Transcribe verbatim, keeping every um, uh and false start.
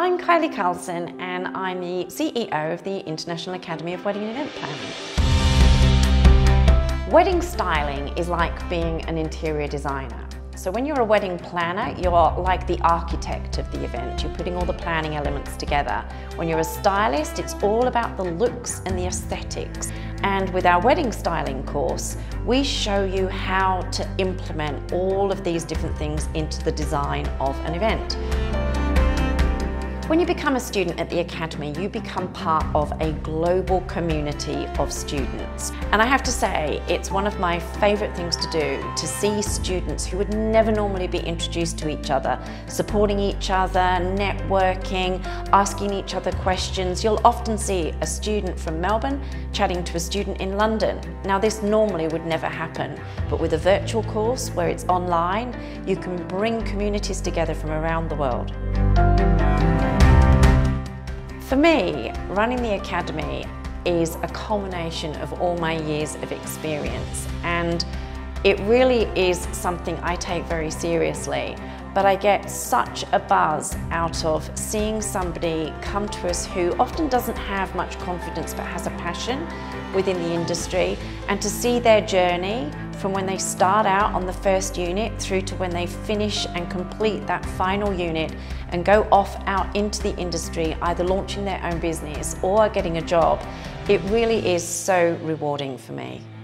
I'm Kylie Carlson and I'm the C E O of the International Academy of Wedding and Event Planning. Wedding styling is like being an interior designer. So when you're a wedding planner, you're like the architect of the event. You're putting all the planning elements together. When you're a stylist, it's all about the looks and the aesthetics. And with our wedding styling course, we show you how to implement all of these different things into the design of an event. When you become a student at the Academy, you become part of a global community of students. And I have to say, it's one of my favourite things to do, to see students who would never normally be introduced to each other, supporting each other, networking, asking each other questions. You'll often see a student from Melbourne chatting to a student in London. Now, this normally would never happen, but with a virtual course where it's online, you can bring communities together from around the world. For me, running the Academy is a culmination of all my years of experience, and it really is something I take very seriously. But I get such a buzz out of seeing somebody come to us who often doesn't have much confidence but has a passion within the industry, and to see their journey from when they start out on the first unit through to when they finish and complete that final unit and go off out into the industry, either launching their own business or getting a job. It really is so rewarding for me.